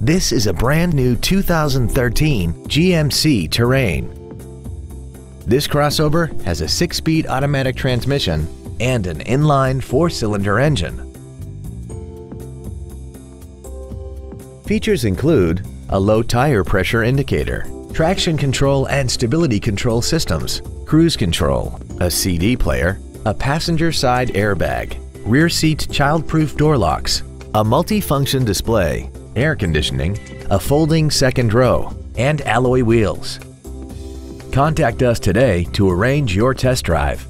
This is a brand new 2013 GMC Terrain. This crossover has a 6-speed automatic transmission and an inline 4-cylinder engine. Features include a low tire pressure indicator, traction control and stability control systems, cruise control, a CD player, a passenger side airbag, rear seat child-proof door locks, a multi-function display, air conditioning, a folding second row, and alloy wheels. Contact us today to arrange your test drive.